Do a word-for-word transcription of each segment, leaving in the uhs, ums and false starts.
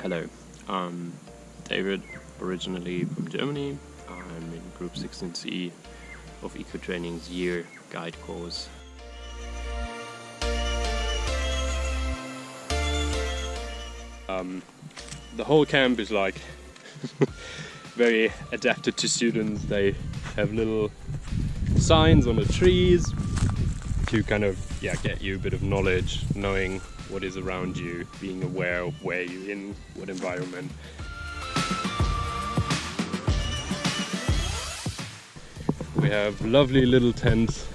Hello, I'm David, originally from Germany. I'm in Group sixteen C of EcoTraining's Year Guide course. Um, the whole camp is like very adapted to students. They have little signs on the trees to kind of yeah get you a bit of knowledge, knowing what is around you, being aware of where you're in, what environment. We have lovely little tents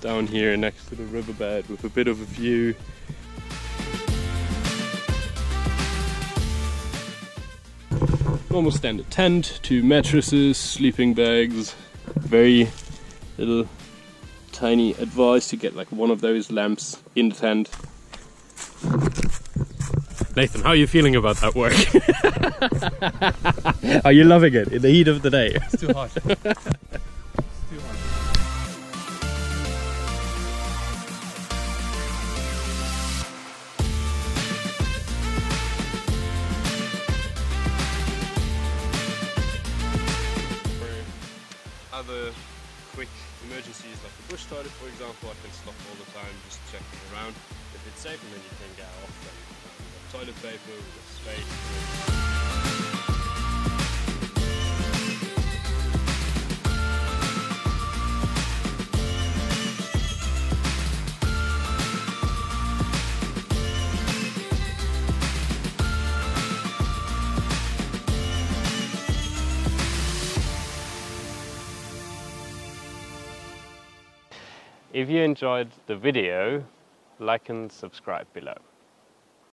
down here next to the riverbed with a bit of a view. Normal standard tent, two mattresses, sleeping bags, very little tiny advice to get like one of those lamps in the tent. Nathan, how are you feeling about that work? Are you loving it in the heat of the day? It's too hot. It's too hot. For other quick emergencies like the bush toilet, for example, I can stop all the time just checking around. If it's safe, and then you can get off and um, we've got toilet paper, we've got space. If you enjoyed the video, like and subscribe below.